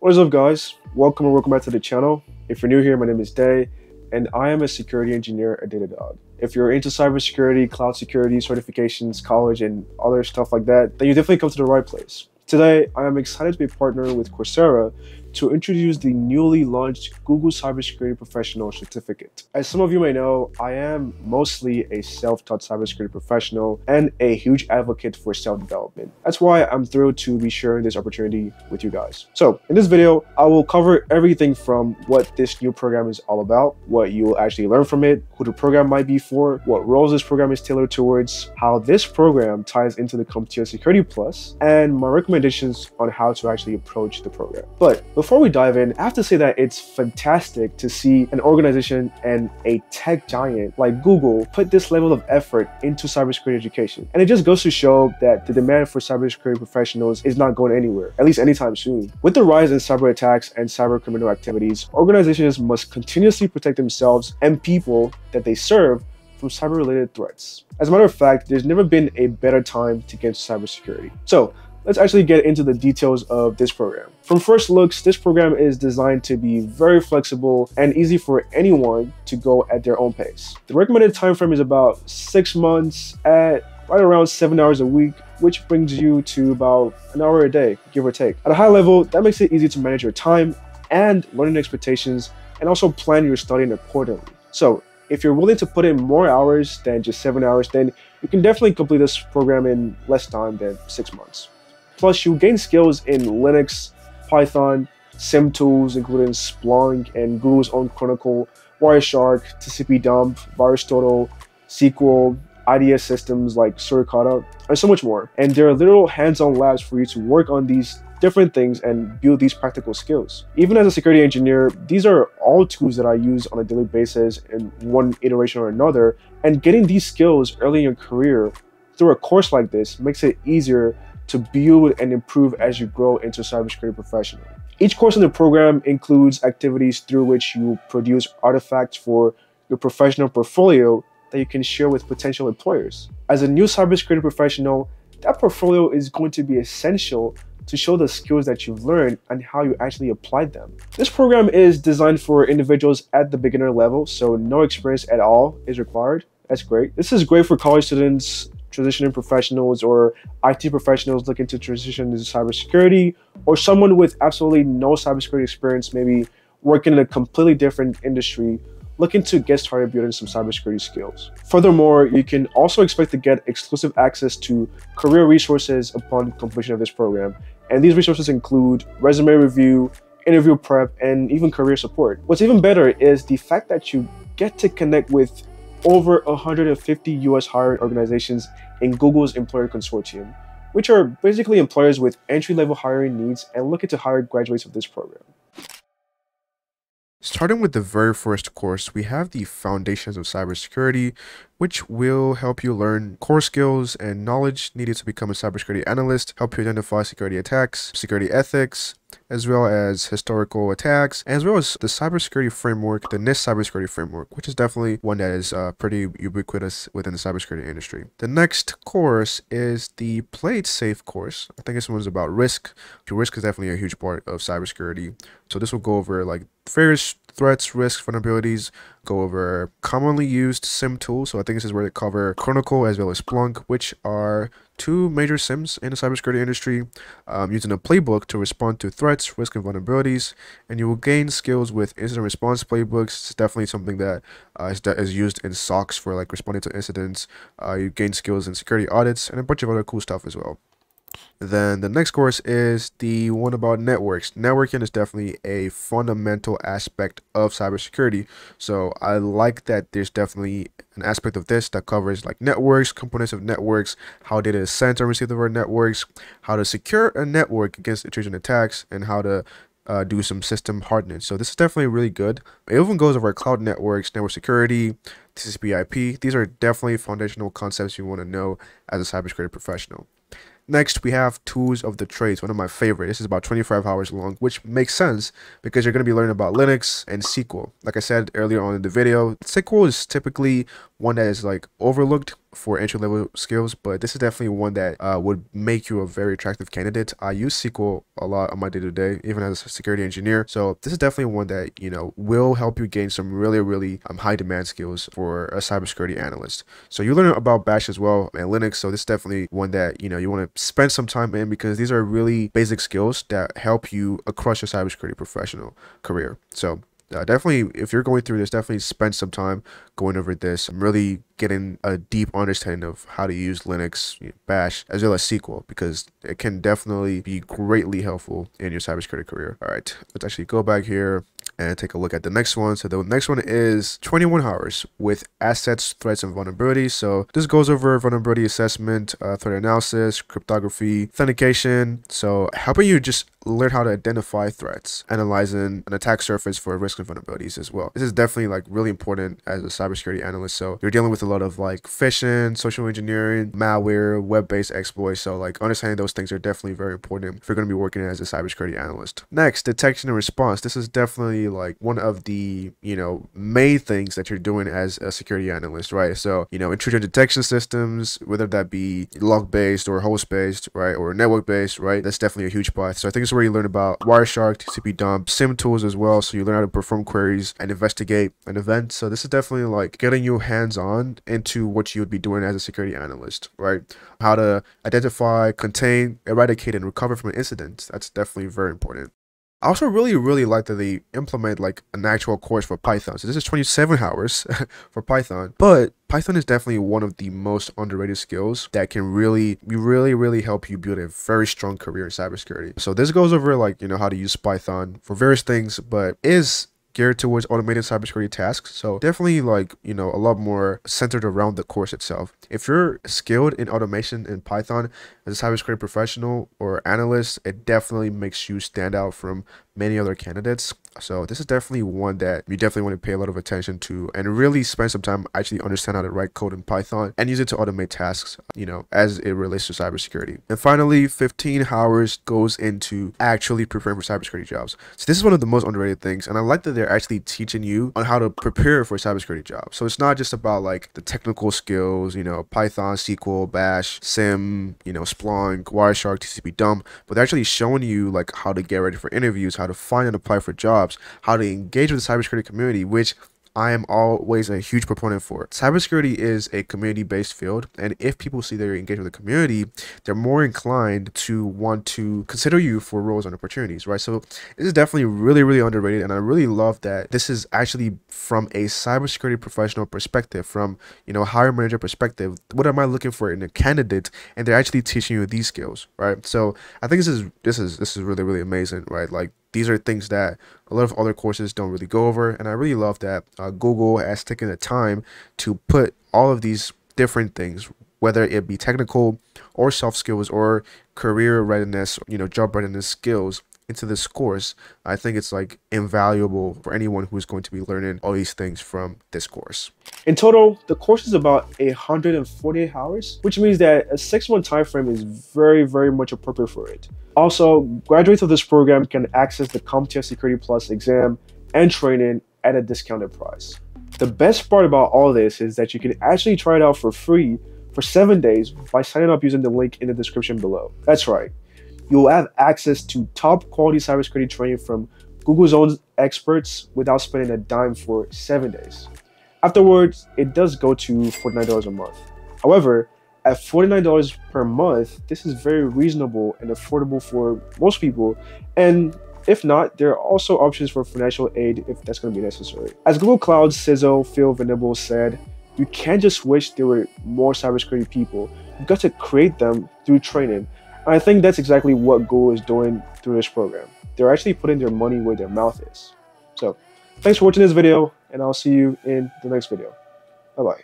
What is up, guys? Welcome and welcome back to the channel. If you're new here, my name is Day, and I am a security engineer at Datadog. If you're into cybersecurity, cloud security, certifications, college, and other stuff like that, then you definitely come to the right place. Today, I am excited to be partnering with Coursera to introduce the newly launched Google Cybersecurity Professional Certificate. As some of you may know, I am mostly a self-taught cybersecurity professional and a huge advocate for self-development. That's why I'm thrilled to be sharing this opportunity with you guys. So in this video, I will cover everything from what this new program is all about, what you will actually learn from it, who the program might be for, what roles this program is tailored towards, how this program ties into the CompTIA Security Plus, and my recommendations on how to actually approach the program. But before we dive in, I have to say that it's fantastic to see an organization and a tech giant like Google put this level of effort into cybersecurity education. And it just goes to show that the demand for cybersecurity professionals is not going anywhere, at least anytime soon. With the rise in cyber attacks and cyber criminal activities, organizations must continuously protect themselves and people that they serve from cyber-related threats. As a matter of fact, there's never been a better time to get into cybersecurity. So let's actually get into the details of this program. From first looks, this program is designed to be very flexible and easy for anyone to go at their own pace. The recommended time frame is about 6 months at right around 7 hours a week, which brings you to about an hour a day, give or take. At a high level, that makes it easy to manage your time and learning expectations, and also plan your studying accordingly. So if you're willing to put in more hours than just 7 hours, then you can definitely complete this program in less time than 6 months. Plus, you'll gain skills in Linux, Python, SIM tools, including Splunk and Google's own Chronicle, Wireshark, TCP dump, VirusTotal, SQL, IDS systems like Suricata, and so much more. And there are literal hands-on labs for you to work on these different things and build these practical skills. Even as a security engineer, these are all tools that I use on a daily basis in one iteration or another, and getting these skills early in your career through a course like this makes it easier to build and improve as you grow into a cybersecurity professional. Each course in the program includes activities through which you produce artifacts for your professional portfolio that you can share with potential employers. As a new cybersecurity professional, that portfolio is going to be essential to show the skills that you've learned and how you actually applied them. This program is designed for individuals at the beginner level, so no experience at all is required. That's great. This is great for college students, transitioning professionals, or IT professionals looking to transition into cybersecurity, or someone with absolutely no cybersecurity experience, maybe working in a completely different industry, looking to get started building some cybersecurity skills. Furthermore, you can also expect to get exclusive access to career resources upon completion of this program. And these resources include resume review, interview prep, and even career support. What's even better is the fact that you get to connect with over 150 US hiring organizations in Google's employer consortium, which are basically employers with entry-level hiring needs and looking to hire graduates of this program. Starting with the very first course, we have the Foundations of Cybersecurity, which will help you learn core skills and knowledge needed to become a cybersecurity analyst, help you identify security attacks, security ethics, as well as historical attacks, as well as the cybersecurity framework, the NIST cybersecurity framework, which is definitely one that is pretty ubiquitous within the cybersecurity industry. The next course is the Play It Safe course. I think this one's about risk. Risk is definitely a huge part of cybersecurity. So this will go over like various threats, risks, vulnerabilities, go over commonly used SIM tools. So I think this is where they cover Chronicle as well as Splunk, which are two major SIMs in the cybersecurity industry, using a playbook to respond to threats, risks, and vulnerabilities. And you will gain skills with incident response playbooks. It's definitely something that is used in SOCs for like responding to incidents. You gain skills in security audits and a bunch of other cool stuff as well. Then the next course is the one about networks. Networking is definitely a fundamental aspect of cybersecurity. So I like that there's definitely an aspect of this that covers like networks, components of networks, how data is sent and received over networks, how to secure a network against intrusion attacks, and how to do some system hardening. So this is definitely really good. It even goes over cloud networks, network security, TCP/IP. These are definitely foundational concepts you want to know as a cybersecurity professional. Next, we have Tools of the Trades, one of my favorite. This is about 25 hours long, which makes sense because you're going to be learning about Linux and SQL. Like I said earlier on in the video, SQL is typically one that is like overlooked for entry-level skills, but this is definitely one that would make you a very attractive candidate. I use SQL a lot on my day-to-day, even as a security engineer. So this is definitely one that, you know, will help you gain some really, really high demand skills for a cybersecurity analyst. So you learn about bash as well and Linux. So this is definitely one that, you know, you want to spend some time in, because these are really basic skills that help you across your cybersecurity professional career. So definitely, if you're going through this, definitely spend some time going over this. I'm really getting a deep understanding of how to use Linux, bash, as well as SQL, because it can definitely be greatly helpful in your cybersecurity career. All right, let's actually go back here and take a look at the next one. So the next one is 21 hours with assets, threats, and vulnerabilities. So this goes over vulnerability assessment, threat analysis, cryptography, authentication. So helping you just learn how to identify threats, analyzing an attack surface for risk and vulnerabilities as well. This is definitely like really important as a cybersecurity analyst. So you're dealing with a lot of like phishing, social engineering, malware, web-based exploits. So like understanding those things are definitely very important if you're going to be working as a cybersecurity analyst. Next, detection and response. This is definitely like one of the, you know, main things that you're doing as a security analyst, right? So, you know, intrusion detection systems, whether that be log-based or host-based, right, or network-based, right? That's definitely a huge path. So I think it's where you learn about Wireshark, TCP dump, SIM tools as well. So you learn how to perform queries and investigate an event. So this is definitely like getting you hands-on into what you would be doing as a security analyst, right? How to identify, contain, eradicate, and recover from an incident. That's definitely very important. I also really, really like that they implement like an actual course for Python. So this is 27 hours for Python, but Python is definitely one of the most underrated skills that can really help you build a very strong career in cybersecurity. So this goes over like, you know, how to use Python for various things, but is geared towards automated cybersecurity tasks. So definitely like, you know, a lot more centered around the course itself. If you're skilled in automation in Python as a cybersecurity professional or analyst, it definitely makes you stand out from many other candidates. So this is definitely one that you definitely want to pay a lot of attention to and really spend some time actually understand how to write code in Python and use it to automate tasks, you know, as it relates to cybersecurity. And finally, 15 hours goes into actually preparing for cybersecurity jobs. So this is one of the most underrated things, and I like that they're actually teaching you on how to prepare for cybersecurity jobs. So it's not just about like the technical skills, you know, Python, SQL, bash, SIM, you know, Splunk, Wireshark, TCP dump, but they're actually showing you like how to get ready for interviews, how to find and apply for jobs, how to engage with the cybersecurity community, which I am always a huge proponent for. Cybersecurity is a community-based field, and if people see that you're engaged with the community, they're more inclined to want to consider you for roles and opportunities, right? So this is definitely really underrated, and I really love that this is actually from a cybersecurity professional perspective, from, you know, hiring manager perspective. What am I looking for in a candidate? And they're actually teaching you these skills, right? So I think this is really amazing, right? Like, these are things that a lot of other courses don't really go over, and I really love that Google has taken the time to put all of these different things, whether it be technical or soft skills or career readiness, you know, job readiness skills into this course. I think it's like invaluable for anyone who's going to be learning all these things from this course. In total, the course is about 148 hours, which means that a 6-month time frame is very much appropriate for it. Also, graduates of this program can access the CompTIA Security Plus exam and training at a discounted price. The best part about all this is that you can actually try it out for free for 7 days by signing up using the link in the description below. That's right. You'll have access to top quality cybersecurity training from Google's own experts without spending a dime for 7 days. Afterwards, it does go to $49 a month. However, at $49 per month, this is very reasonable and affordable for most people. And if not, there are also options for financial aid if that's going to be necessary. As Google Cloud CISO Phil Venable said, you can't just wish there were more cybersecurity people. You've got to create them through training. I think that's exactly what Google is doing through this program. They're actually putting their money where their mouth is. So thanks for watching this video, and I'll see you in the next video. Bye-bye.